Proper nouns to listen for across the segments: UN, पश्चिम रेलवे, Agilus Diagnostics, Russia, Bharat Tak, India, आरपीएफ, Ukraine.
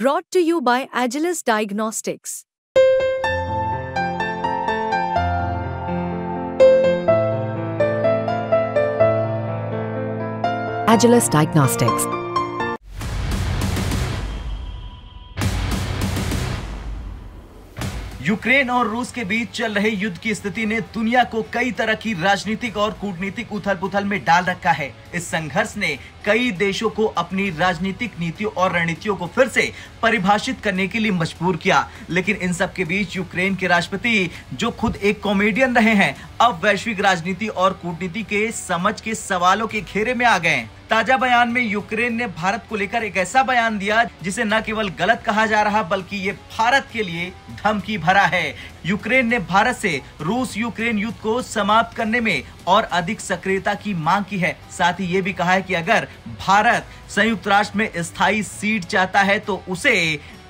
Brought to you by Agilus Diagnostics. Agilus Diagnostics. Ukraine और रूस के बीच चल रहे युद्ध की स्थिति ने दुनिया को कई तरह की राजनीतिक और कूटनीतिक उथल-पुथल में डाल रखा है। इस संघर्ष ने कई देशों को अपनी राजनीतिक नीतियों और रणनीतियों को फिर से परिभाषित करने के लिए मजबूर किया। लेकिन इन सब के बीच यूक्रेन के राष्ट्रपति, जो खुद एक कॉमेडियन रहे हैं, अब वैश्विक राजनीति और कूटनीति के समझ के सवालों के घेरे में आ गए। ताजा बयान में यूक्रेन ने भारत को लेकर एक ऐसा बयान दिया जिसे न केवल गलत कहा जा रहा बल्कि ये भारत के लिए धमकी भरा है। यूक्रेन ने भारत से रूस यूक्रेन युद्ध को समाप्त करने में और अधिक सक्रियता की मांग की है। साथ ही ये भी कहा है कि अगर भारत संयुक्त राष्ट्र में स्थायी सीट चाहता है तो उसे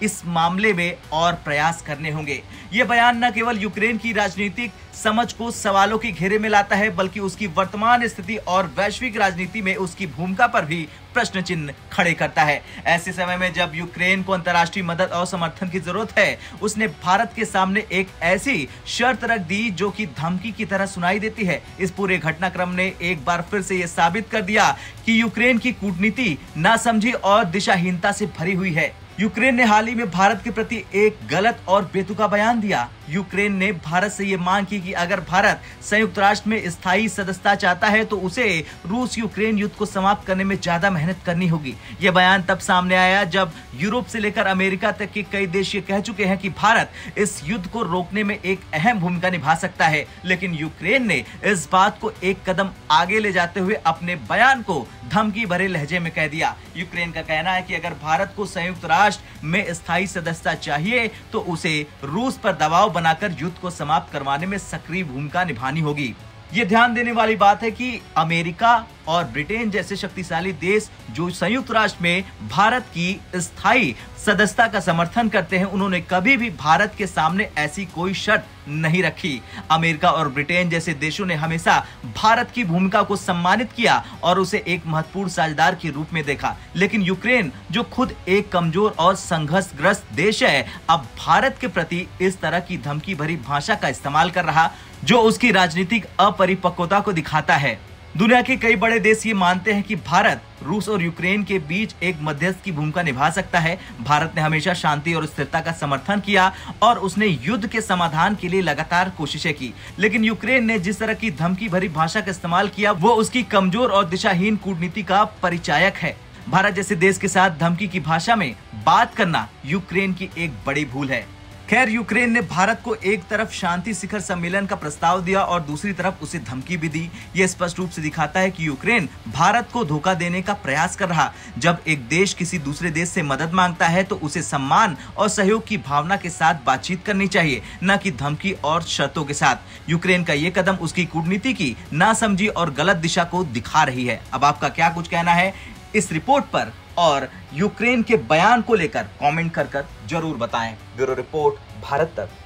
इस मामले में और प्रयास करने होंगे। ये बयान न केवल यूक्रेन की राजनीतिक समझ को सवालों के घेरे में लाता है बल्कि उसकी वर्तमान स्थिति और वैश्विक राजनीति में उसकी भूमिका पर भी प्रश्न चिन्ह खड़े करता है। ऐसे समय में जब यूक्रेन को अंतर्राष्ट्रीय मदद और समर्थन की जरूरत है, उसने भारत के सामने एक ऐसी शर्त रख दी जो कि धमकी की तरह सुनाई देती है। इस पूरे घटनाक्रम ने एक बार फिर से यह साबित कर दिया कि यूक्रेन की कूटनीति नासमझी और दिशाहीनता से भरी हुई है। यूक्रेन ने हाल ही में भारत के प्रति एक गलत और बेतुका बयान दिया। यूक्रेन ने भारत से ये मांग की कि अगर भारत संयुक्त राष्ट्र में स्थायी सदस्यता चाहता है तो उसे रूस यूक्रेन युद्ध को समाप्त करने में ज्यादा मेहनत करनी होगी। ये बयान तब सामने आया जब यूरोप से लेकर अमेरिका तक के कई देश ये कह चुके हैं कि भारत इस युद्ध को रोकने में एक अहम भूमिका निभा सकता है। लेकिन यूक्रेन ने इस बात को एक कदम आगे ले जाते हुए अपने बयान को धमकी भरे लहजे में कह दिया। यूक्रेन का कहना है कि अगर भारत को संयुक्त राष्ट्र में स्थायी सदस्यता चाहिए तो उसे रूस पर दबाव बनाकर युद्ध को समाप्त करवाने में सक्रिय भूमिका निभानी होगी। ये ध्यान देने वाली बात है कि अमेरिका और ब्रिटेन जैसे शक्तिशाली देश जो संयुक्त राष्ट्र में भारत की स्थायी सदस्यता का समर्थन करते हैं, उन्होंने कभी भी भारत के सामने ऐसी कोई शर्त नहीं रखी। अमेरिका और ब्रिटेन जैसे देशों ने हमेशा भारत की भूमिका को सम्मानित किया और उसे एक महत्वपूर्ण साझेदार के रूप में देखा। लेकिन यूक्रेन, जो खुद एक कमजोर और संघर्षग्रस्त देश है, अब भारत के प्रति इस तरह की धमकी भरी भाषा का इस्तेमाल कर रहा जो उसकी राजनीतिक अपरिपक्वता को दिखाता है। दुनिया के कई बड़े देश ये मानते हैं कि भारत रूस और यूक्रेन के बीच एक मध्यस्थ की भूमिका निभा सकता है। भारत ने हमेशा शांति और स्थिरता का समर्थन किया और उसने युद्ध के समाधान के लिए लगातार कोशिशें की। लेकिन यूक्रेन ने जिस तरह की धमकी भरी भाषा का इस्तेमाल किया वो उसकी कमजोर और दिशाहीन कूटनीति का परिचायक है। भारत जैसे देश के साथ धमकी की भाषा में बात करना यूक्रेन की एक बड़ी भूल है। खैर, यूक्रेन ने भारत को एक तरफ शांति शिखर सम्मेलन का प्रस्ताव दिया और दूसरी तरफ उसे धमकी भी दी। यह स्पष्ट रूप से दिखाता है कि यूक्रेन भारत को धोखा देने का प्रयास कर रहा। जब एक देश किसी दूसरे देश से मदद मांगता है तो उसे सम्मान और सहयोग की भावना के साथ बातचीत करनी चाहिए, न कि धमकी और शर्तों के साथ। यूक्रेन का ये कदम उसकी कूटनीति की नासमझी और गलत दिशा को दिखा रही है। अब आपका क्या कुछ कहना है इस रिपोर्ट पर और यूक्रेन के बयान को लेकर कमेंट कर जरूर बताएं। ब्यूरो रिपोर्ट, भारत तक।